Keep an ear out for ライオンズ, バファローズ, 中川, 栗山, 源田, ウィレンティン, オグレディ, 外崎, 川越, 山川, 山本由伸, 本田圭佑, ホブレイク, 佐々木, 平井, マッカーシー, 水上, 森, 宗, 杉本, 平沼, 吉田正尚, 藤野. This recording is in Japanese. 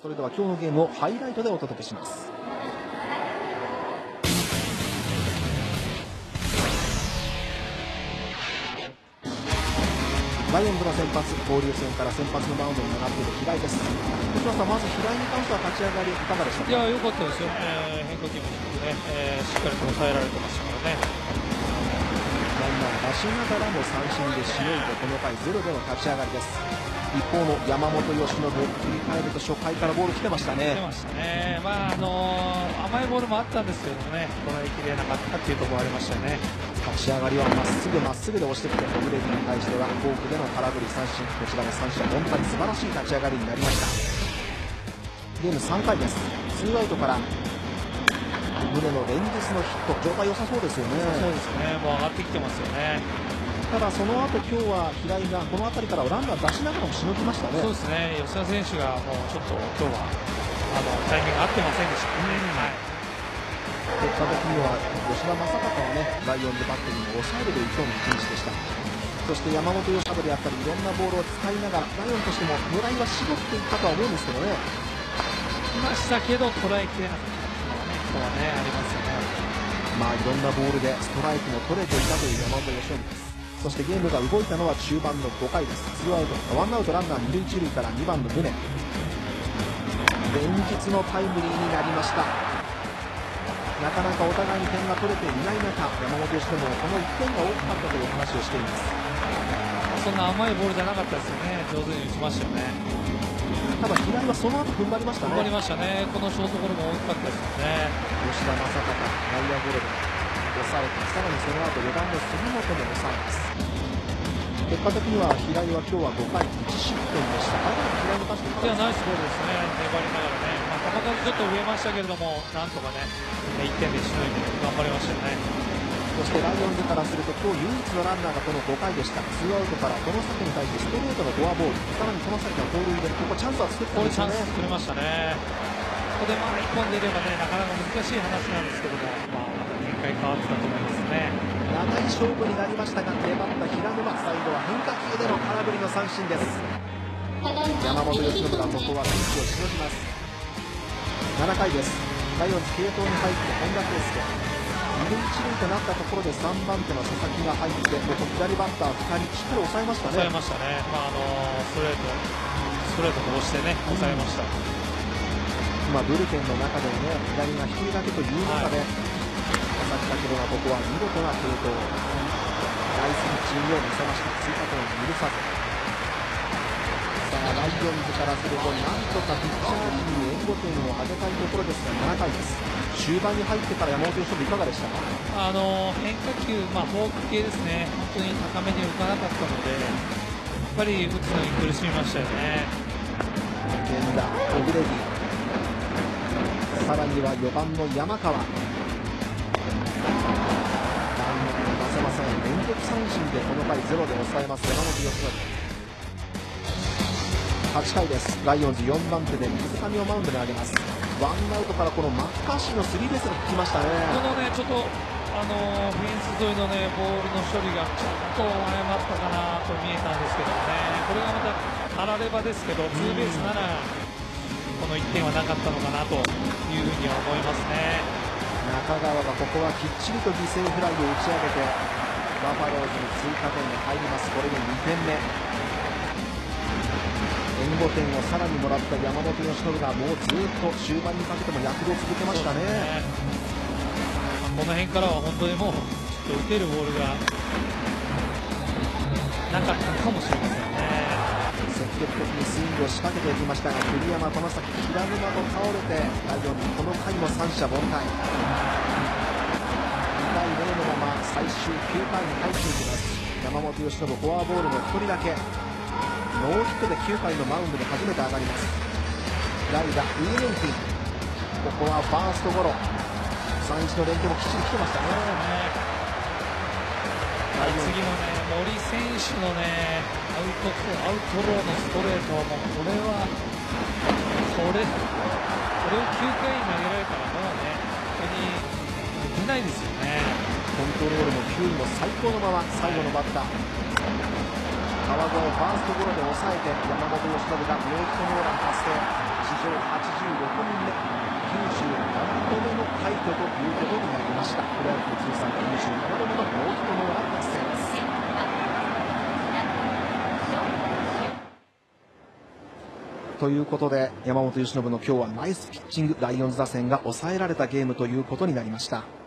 それでは今日のゲームをハイライトでお届けします。ライオンズの先発、交流戦から先発のマウンドに上がっている平井です。藤野さん、まず平井に関しては立ち上がりいかがでしたか？いや、良かったですよ。変化球もね、しっかりと抑えられてましたからね。ランナー出しながらも三振でしのいで、この回ゼロでの立ち上がりです。一方の山本由伸、切り替えると初回からボール来てましたね。来てましたね。甘いボールもあったんですけどもね、捉えきれなかったっていうところありましたよね。立ち上がりはまっすぐで押してきて、ホブレイクに対してはフォークでの空振り三振、こちらも三者凡退、素晴らしい立ち上がりになりました。ゲーム3回です。ツーアウトから宗の連日のヒット、状態良さそうですよね。そうですね、もう上がってきてますよね。ただその後、今日は平井がこの辺りからランナー出しながらもしのぎましたね。そうですね、吉田選手がもうちょっと今日はタイミング合ってませんでしたね。結果的には吉田正尚はね、ライオンズバッテリーを抑えるという今日の一日でした。そして山本由伸であったり、いろんなボールを使いながらライオンとしても狙いは絞っていったとは思うんですけどね。いましたけど捉えきれなかったのはね、ありますよね。まあ、いろんなボールでストライクも取れていたという山本由伸です。そしてゲームが動いたのは中盤の5回です。ツーアウト、ワンアウトランナー二塁一塁から2番の宗、連日のタイムリーになりました。なかなかお互いに点が取れていない中、山本由伸もこの1点が大きかったという話をしています。そんな甘いボールじゃなかったですよね。上手に打ちましたよね。ただ平井はその後踏ん張りましたね。踏ん張りましたね。このショートゴロも大きかったですよね。吉田正尚、内野ゴロで抑えて、さらにその後4番の杉本も抑えます。結果的には平井は今日は5回1失点でした。平井のパスでした。いや、ナイスボールですね。粘りながらね、球数ちょっと増えましたけれども、なんとかね、1点でしのいで頑張りましたよね。そしてライオンズからすると、今日唯一のランナーがこの5回でした。ツーアウトからこの先に対してストレートのフォアボール、さらにこの先の盗塁で、ここチャンスは作ってますね。これチャンス作れましたね。ここでまあ1本出ればね、なかなか難しい話なんですけども、まあ、また展開変わってたと思いますね。長い勝負になりましたが、粘った平沼、最後は変化球での空振りの三振です。山本由伸がここはピンチをしのぎます。7回です。ライオンズ継投に入って本田圭佑、二塁一塁となったところで3番手の佐々木が入って、ここ左バッター2人しっかり抑えましたね。抑えましたね。ストレートも押してね、抑えました。今ブルペンの中でもね、左が1人だけという中で、佐々木がここは見事な継投、ナイスピッチングを見せました。追加点を許さず。ライオンズからすると、なんとかピッチャー陣に援護点を上げたいところですが、7回です。終盤に入ってから山本由伸、いかがでしたか？変化球、フォーク系ですね、本当に高めに浮かなかったので、やっぱり打つのに苦しみましたよね。源田、オグレディ、さらには4番の山川、ランナーが出せません。連続三振でこの回ゼロで抑えます、山本由伸。8回です。ライオンズ4番手で水上をマウンドに上げます。ワンアウトからこのマッカーシーのスリーベースが効きましたね。このね、ちょっとフェンス沿いのね、ボールの処理がちょっと誤ったかなと見えたんですけどね、これがまたあらればですけど、ツーベースならこの1点はなかったのかなというふうには思いますね。中川がここはきっちりと犠牲フライを打ち上げて、バファローズに追加点に入ります。これで2点目。援護点をさらにもらった山本由伸が、もうずっと終盤にかけても躍動を続けましたね。この辺からは本当にもうちょっと打てるボールがなかったかもしれませんね。積極的にスイングを仕掛けていきましたが、栗山、外崎、平沼と倒れて、ライオンズこの回も三者凡退。2対0のまま最終9回に入っていきます。山本由伸、フォアボールの1人だけ。ノーヒットで9回のマウンドに初めて上がります。代打、ウィレンティン、ここはファーストゴロ。3-1の連係もきっちり来てましたね。次のね、森選手のね、アウトローのストレートはもう、これを9回投げられたら、まだね、本当にできないですよね。コントロールも球威も最高のまま、最後のバッター。川越ファーストゴロで抑えて、山本由由伸がメイクホームラン達成、史上86人目、97度目の快挙ということになりました。プロ野球通算27度目のノーヒットノーラン達成です。ということで、山本由伸の今日はナイスピッチング、ライオンズ打線が抑えられたゲームということになりました。